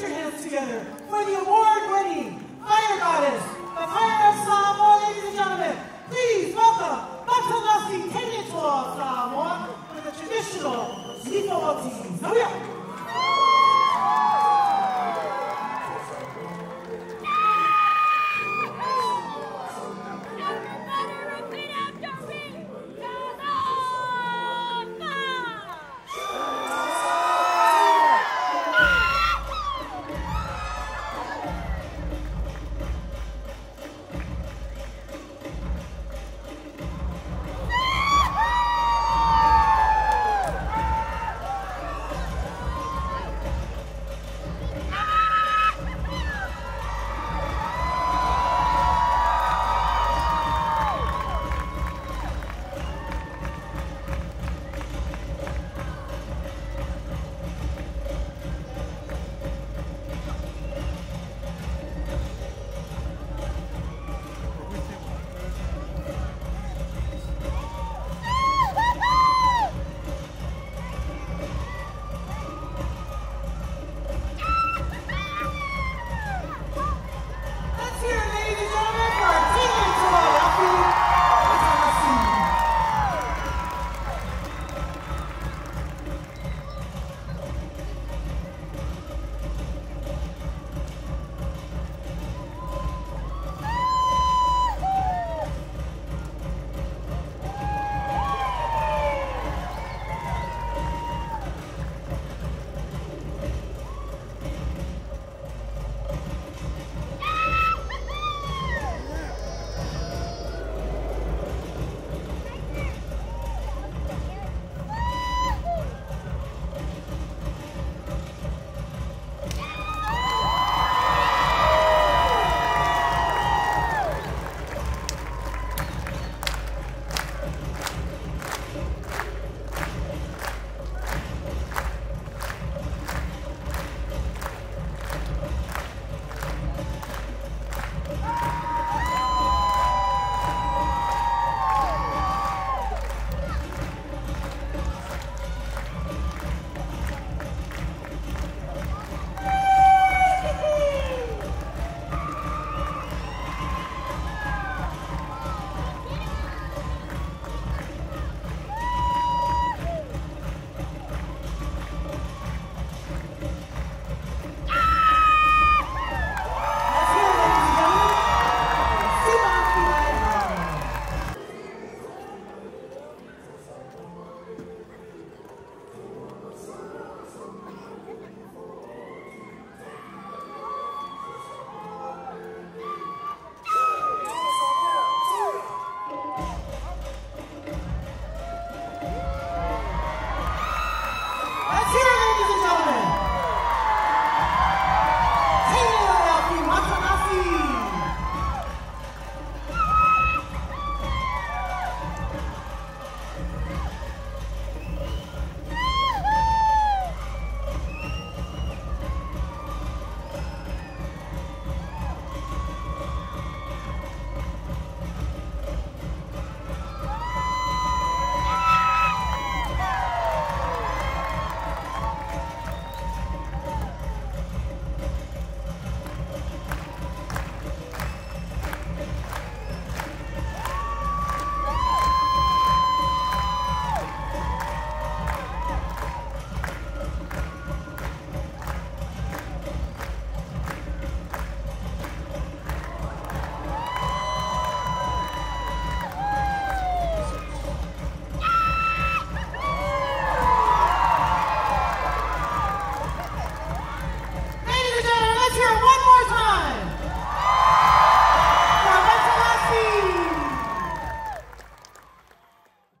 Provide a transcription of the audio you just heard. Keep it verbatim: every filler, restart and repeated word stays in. Put your hands together for the award-winning fire goddess, the fire of Samoa, ladies and gentlemen. Please welcome Matalasi Kenyatta of Samoa with the traditional Niko Motis.